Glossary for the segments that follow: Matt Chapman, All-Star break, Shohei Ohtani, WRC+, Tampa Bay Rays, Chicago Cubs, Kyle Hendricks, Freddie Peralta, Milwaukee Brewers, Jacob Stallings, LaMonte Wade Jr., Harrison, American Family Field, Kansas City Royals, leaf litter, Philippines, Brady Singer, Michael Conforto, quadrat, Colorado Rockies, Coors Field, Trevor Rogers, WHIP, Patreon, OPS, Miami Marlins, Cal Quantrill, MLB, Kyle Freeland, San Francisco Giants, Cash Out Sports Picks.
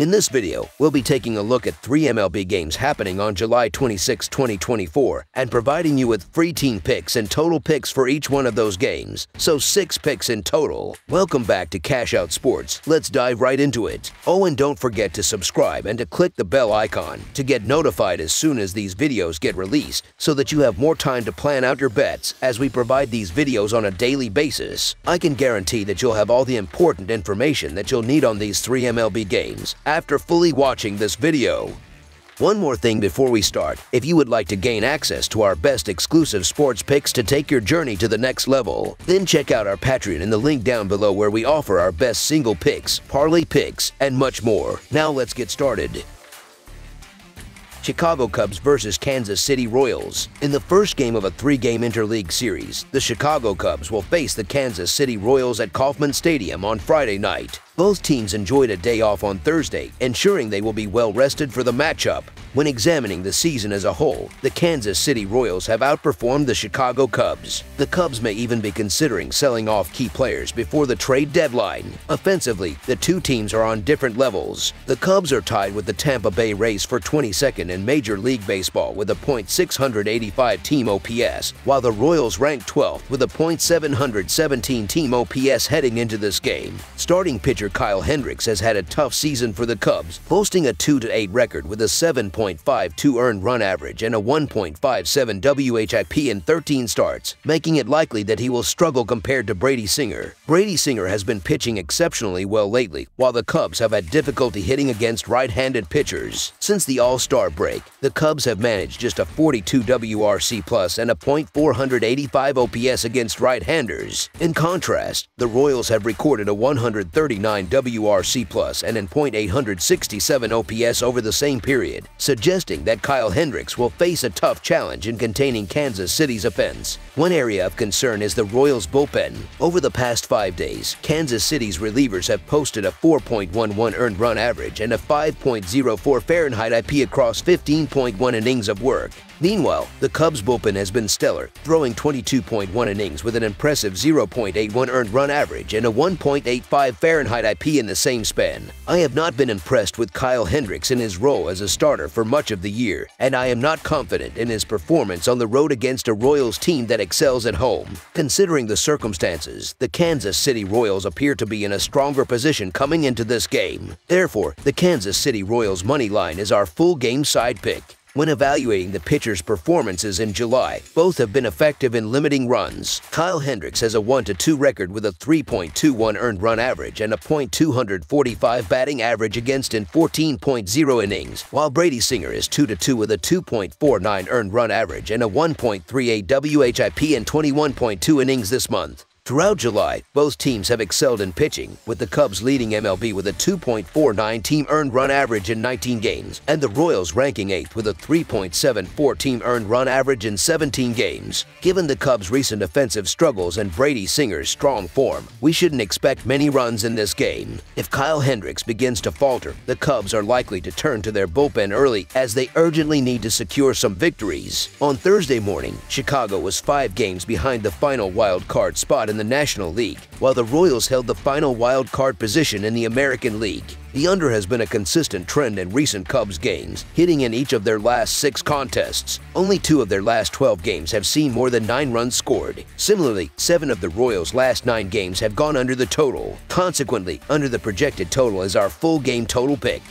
In this video, we'll be taking a look at 3 MLB games happening on July 26, 2024, and providing you with free team picks and total picks for each one of those games, so 6 picks in total. Welcome back to Cash Out Sports. Let's dive right into it. Oh, and don't forget to subscribe and to click the bell icon to get notified as soon as these videos get released, so that you have more time to plan out your bets as we provide these videos on a daily basis. I can guarantee that you'll have all the important information that you'll need on these 3 MLB games after fully watching this video. One more thing before we start, if you would like to gain access to our best exclusive sports picks to take your journey to the next level, then check out our Patreon in the link down below, where we offer our best single picks, parlay picks, and much more. Now let's get started. Chicago Cubs versus Kansas City Royals. In the first game of a 3-game interleague series, the Chicago Cubs will face the Kansas City Royals at Kauffman Stadium on Friday night. Both teams enjoyed a day off on Thursday, ensuring they will be well rested for the matchup. When examining the season as a whole, the Kansas City Royals have outperformed the Chicago Cubs. The Cubs may even be considering selling off key players before the trade deadline. Offensively, the two teams are on different levels. The Cubs are tied with the Tampa Bay Rays for 22nd in Major League Baseball with a .685 team OPS, while the Royals rank 12th with a .717 team OPS heading into this game. Starting pitcher Kyle Hendricks has had a tough season for the Cubs, boasting a 2-8 record with a 7.52 earned run average and a 1.57 WHIP in 13 starts, making it likely that he will struggle compared to Brady Singer. Brady Singer has been pitching exceptionally well lately, while the Cubs have had difficulty hitting against right-handed pitchers. Since the All-Star break, the Cubs have managed just a 42 WRC+ and a .485 OPS against right-handers. In contrast, the Royals have recorded a 139 WRC+ and a .867 OPS over the same period, suggesting that Kyle Hendricks will face a tough challenge in containing Kansas City's offense. One area of concern is the Royals' bullpen. Over the past 5 days, Kansas City's relievers have posted a 4.11 earned run average and a 5.04 Fahrenheit IP across 15.1 innings of work. Meanwhile, the Cubs' bullpen has been stellar, throwing 22.1 innings with an impressive 0.81 earned run average and a 1.85 Fahrenheit IP in the same span. I have not been impressed with Kyle Hendricks in his role as a starter for much of the year, and I am not confident in his performance on the road against a Royals team that excels at home. Considering the circumstances, the Kansas City Royals appear to be in a stronger position coming into this game. Therefore, the Kansas City Royals money line is our full game side pick. When evaluating the pitchers' performances in July, both have been effective in limiting runs. Kyle Hendricks has a 1-2 record with a 3.21 earned run average and a .245 batting average against in 14.0 innings, while Brady Singer is 2-2 with a 2.49 earned run average and a 1.38 WHIP in 21.2 innings this month. Throughout July, both teams have excelled in pitching, with the Cubs leading MLB with a 2.49 team earned run average in 19 games, and the Royals ranking 8th with a 3.74 team earned run average in 17 games. Given the Cubs' recent offensive struggles and Brady Singer's strong form, we shouldn't expect many runs in this game. If Kyle Hendricks begins to falter, the Cubs are likely to turn to their bullpen early, as they urgently need to secure some victories. On Thursday morning, Chicago was 5 games behind the final wild card spot in the National League, while the Royals held the final wild card position in the American League. The under has been a consistent trend in recent Cubs games, hitting in each of their last 6 contests. Only 2 of their last 12 games have seen more than 9 runs scored. Similarly, 7 of the Royals' last 9 games have gone under the total. Consequently, under the projected total is our full game total pick.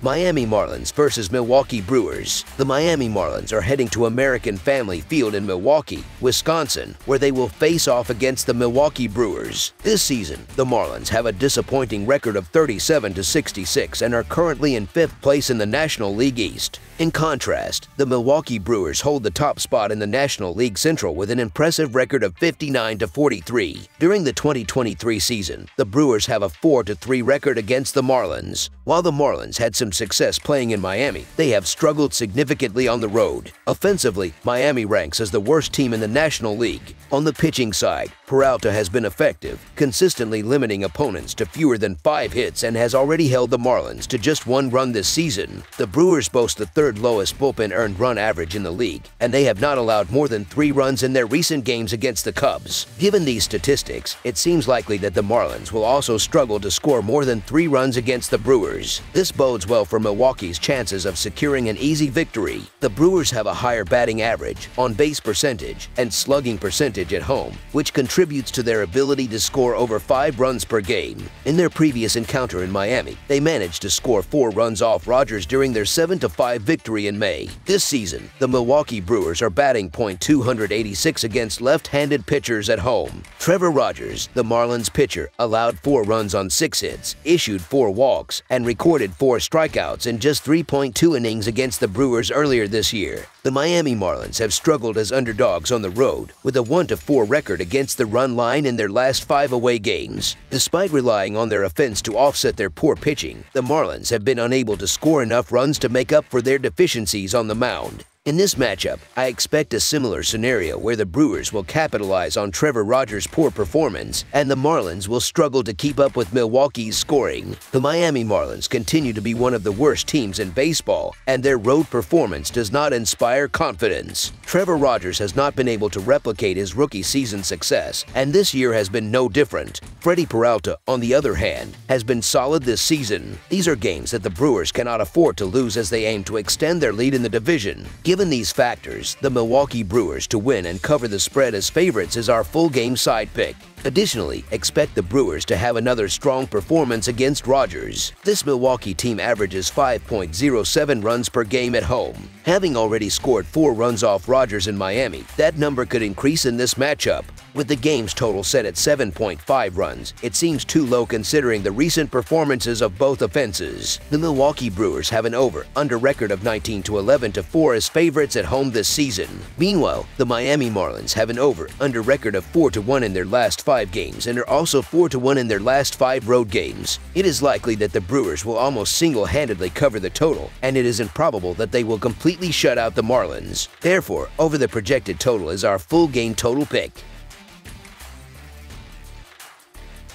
Miami Marlins versus Milwaukee Brewers. The Miami Marlins are heading to American Family Field in Milwaukee, Wisconsin, where they will face off against the Milwaukee Brewers. This season, the Marlins have a disappointing record of 37-66 and are currently in 5th place in the National League East. In contrast, the Milwaukee Brewers hold the top spot in the National League Central with an impressive record of 59-43. During the 2023 season, the Brewers have a 4-3 record against the Marlins. While the Marlins had some success playing in Miami, they have struggled significantly on the road. Offensively, Miami ranks as the worst team in the National League. On the pitching side, Peralta has been effective, consistently limiting opponents to fewer than 5 hits and has already held the Marlins to just 1 run this season. The Brewers boast the 3rd lowest bullpen earned run average in the league, and they have not allowed more than 3 runs in their recent games against the Cubs. Given these statistics, it seems likely that the Marlins will also struggle to score more than 3 runs against the Brewers. This bodes well for Milwaukee's chances of securing an easy victory. The Brewers have a higher batting average, on-base percentage, and slugging percentage at home, which contributes to their ability to score over 5 runs per game. In their previous encounter in Miami, they managed to score 4 runs off Rogers during their 7-5 victory in May. This season, the Milwaukee Brewers are batting .286 against left-handed pitchers at home. Trevor Rogers, the Marlins pitcher, allowed 4 runs on 6 hits, issued 4 walks, and recorded 4 strikeouts in just 3.2 innings against the Brewers earlier this year. The Miami Marlins have struggled as underdogs on the road, with a 1-4 record against the run line in their last 5 away games. Despite relying on their offense to offset their poor pitching, the Marlins have been unable to score enough runs to make up for their deficiencies on the mound. In this matchup, I expect a similar scenario where the Brewers will capitalize on Trevor Rogers' poor performance and the Marlins will struggle to keep up with Milwaukee's scoring. The Miami Marlins continue to be one of the worst teams in baseball, and their road performance does not inspire confidence. Trevor Rogers has not been able to replicate his rookie season success, and this year has been no different. Freddie Peralta, on the other hand, has been solid this season. These are games that the Brewers cannot afford to lose as they aim to extend their lead in the division. Given these factors, the Milwaukee Brewers to win and cover the spread as favorites is our full-game side pick. Additionally, expect the Brewers to have another strong performance against Rogers. This Milwaukee team averages 5.07 runs per game at home. Having already scored 4 runs off Rogers in Miami, that number could increase in this matchup. With the game's total set at 7.5 runs, it seems too low considering the recent performances of both offenses. The Milwaukee Brewers have an over/under record of 19-11-4 as favorites at home this season. Meanwhile, the Miami Marlins have an over/under record of 4-1 in their last 5 games and are also 4-1 in their last 5 road games. It is likely that the Brewers will almost single-handedly cover the total, and it is improbable that they will completely shut out the Marlins. Therefore, over the projected total is our full-game total pick.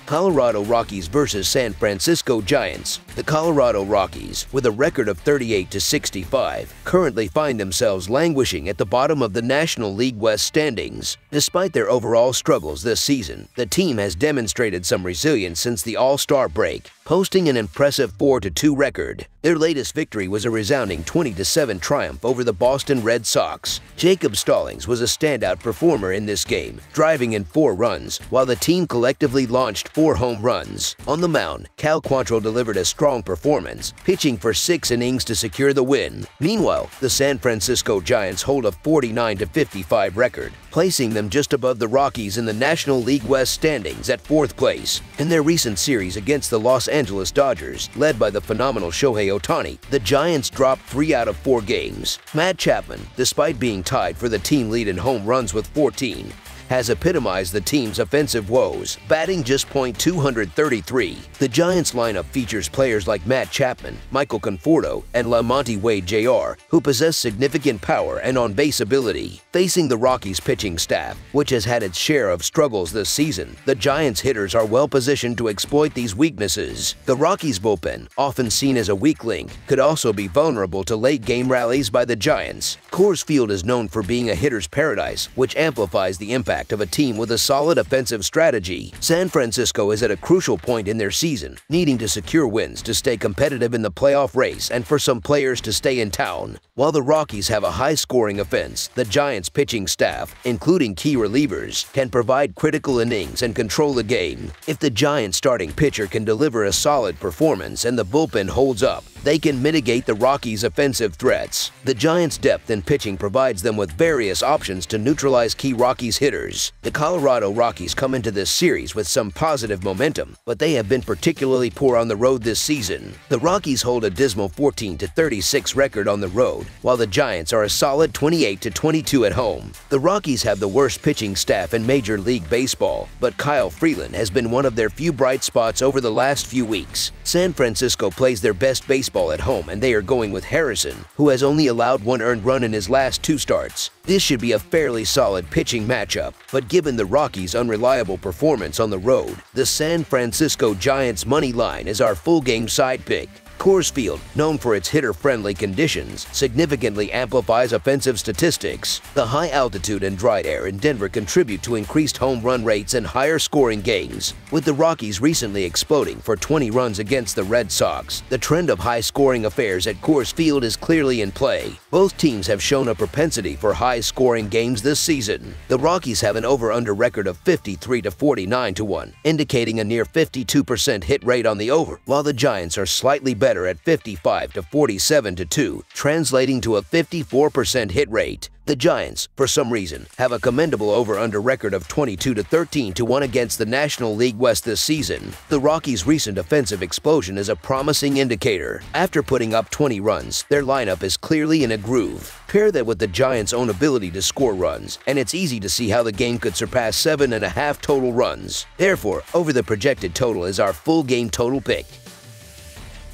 Colorado Rockies vs. San Francisco Giants. The Colorado Rockies, with a record of 38-65, currently find themselves languishing at the bottom of the National League West standings. Despite their overall struggles this season, the team has demonstrated some resilience since the All-Star break, posting an impressive 4-2 record. Their latest victory was a resounding 20-7 triumph over the Boston Red Sox. Jacob Stallings was a standout performer in this game, driving in 4 runs, while the team collectively launched 4 home runs. On the mound, Cal Quantrill delivered a strong performance, pitching for 6 innings to secure the win. Meanwhile, the San Francisco Giants hold a 49-55 record, placing them just above the Rockies in the National League West standings at 4th place. In their recent series against the Los Angeles Dodgers, led by the phenomenal Shohei Ohtani, the Giants dropped 3 out of 4 games. Matt Chapman, despite being tied for the team lead in home runs with 14, has epitomized the team's offensive woes, batting just .233. The Giants lineup features players like Matt Chapman, Michael Conforto, and LaMonte Wade Jr., who possess significant power and on-base ability. Facing the Rockies' pitching staff, which has had its share of struggles this season, the Giants' hitters are well-positioned to exploit these weaknesses. The Rockies' bullpen, often seen as a weak link, could also be vulnerable to late-game rallies by the Giants. Coors Field is known for being a hitter's paradise, which amplifies the impact of a team with a solid offensive strategy. San Francisco is at a crucial point in their season, needing to secure wins to stay competitive in the playoff race and for some players to stay in town. While the Rockies have a high-scoring offense, the Giants' pitching staff, including key relievers, can provide critical innings and control the game. If the Giants' starting pitcher can deliver a solid performance and the bullpen holds up, they can mitigate the Rockies' offensive threats. The Giants' depth in pitching provides them with various options to neutralize key Rockies hitters. The Colorado Rockies come into this series with some positive momentum, but they have been particularly poor on the road this season. The Rockies hold a dismal 14-36 record on the road, road, while the Giants are a solid 28-22 at home. The Rockies have the worst pitching staff in Major League Baseball, but Kyle Freeland has been one of their few bright spots over the last few weeks. San Francisco plays their best baseball at home, and they are going with Harrison, who has only allowed one earned run in his last two starts. This should be a fairly solid pitching matchup, but given the Rockies' unreliable performance on the road, the San Francisco Giants' money line is our full-game side pick. Coors Field, known for its hitter-friendly conditions, significantly amplifies offensive statistics. The high altitude and dry air in Denver contribute to increased home run rates and higher scoring games. With the Rockies recently exploding for 20 runs against the Red Sox, the trend of high-scoring affairs at Coors Field is clearly in play. Both teams have shown a propensity for high-scoring games this season. The Rockies have an over-under record of 53-49-1, indicating a near 52% hit rate on the over, while the Giants are slightly better at 55-47-2, translating to a 54% hit rate. The Giants, for some reason, have a commendable over-under record of 22-13-1 against the National League West this season. The Rockies' recent offensive explosion is a promising indicator. After putting up 20 runs, their lineup is clearly in a groove. Pair that with the Giants' own ability to score runs, and it's easy to see how the game could surpass 7.5 total runs. Therefore, over the projected total is our full-game total pick.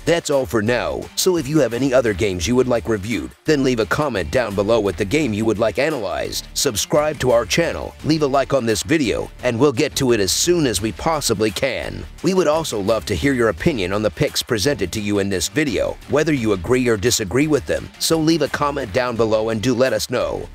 That's all for now, so if you have any other games you would like reviewed, then leave a comment down below with the game you would like analyzed. Subscribe to our channel, leave a like on this video, and we'll get to it as soon as we possibly can. We would also love to hear your opinion on the picks presented to you in this video, whether you agree or disagree with them, so leave a comment down below and do let us know.